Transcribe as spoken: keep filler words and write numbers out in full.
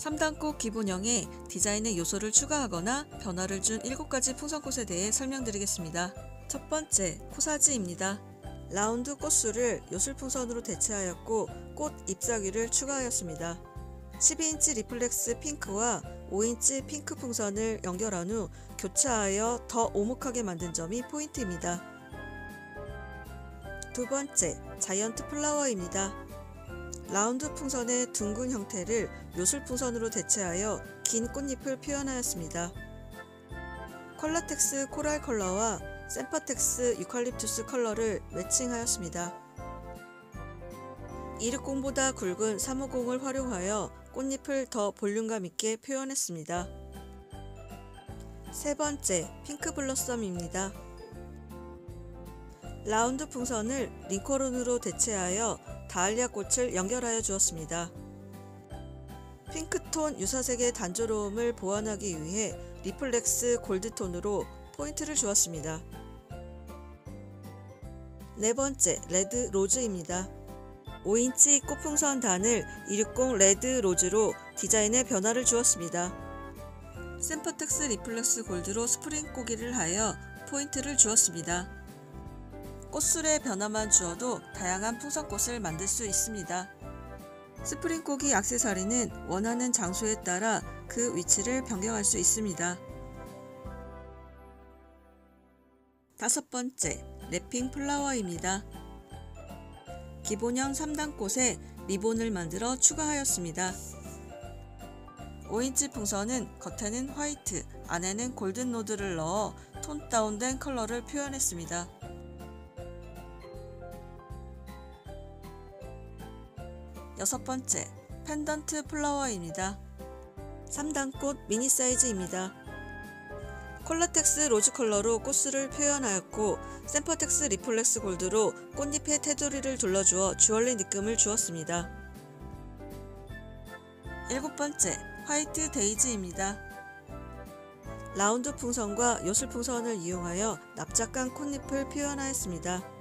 삼단꽃 기본형에 디자인의 요소를 추가하거나 변화를 준 일곱 가지 풍선꽃에 대해 설명드리겠습니다. 첫 번째, 코사지입니다. 라운드 꽃수를 요술풍선으로 대체하였고 꽃 잎사귀를 추가하였습니다. 십이 인치 리플렉스 핑크와 오 인치 핑크 풍선을 연결한 후 교차하여 더 오목하게 만든 점이 포인트입니다. 두 번째, 자이언트 플라워입니다. 라운드 풍선의 둥근 형태를 요술 풍선으로 대체하여 긴 꽃잎을 표현하였습니다. 콜라텍스 코랄 컬러와 셈퍼텍스 유칼립투스 컬러를 매칭하였습니다. 이륙공보다 굵은 삼오공을 활용하여 꽃잎을 더 볼륨감 있게 표현했습니다. 세 번째, 핑크 블러썸입니다. 라운드 풍선을 링커론으로 대체하여 다알리아 꽃을 연결하여 주었습니다. 핑크톤 유사색의 단조로움을 보완하기 위해 리플렉스 골드톤으로 포인트를 주었습니다. 네 번째, 레드 로즈입니다. 오 인치 꽃풍선 단을 이백육십 레드 로즈로 디자인에 변화를 주었습니다. 셈퍼텍스 리플렉스 골드로 스프링 꼬기를 하여 포인트를 주었습니다. 꽃술의 변화만 주어도 다양한 풍선꽃을 만들 수 있습니다. 스프링 꼬기 액세서리는 원하는 장소에 따라 그 위치를 변경할 수 있습니다. 다섯 번째, 랩핑 플라워입니다. 기본형 삼단꽃에 리본을 만들어 추가하였습니다. 오 인치 풍선은 겉에는 화이트, 안에는 골든 노드를 넣어 톤 다운된 컬러를 표현했습니다. 여섯 번째, 펜던트 플라워입니다. 삼단꽃 미니 사이즈입니다. 콜라텍스 로즈 컬러로 꽃술을 표현하였고 셈퍼텍스 리플렉스 골드로 꽃잎의 테두리를 둘러주어 주얼리 느낌을 주었습니다. 일곱 번째, 화이트 데이지입니다. 라운드 풍선과 요술 풍선을 이용하여 납작한 꽃잎을 표현하였습니다.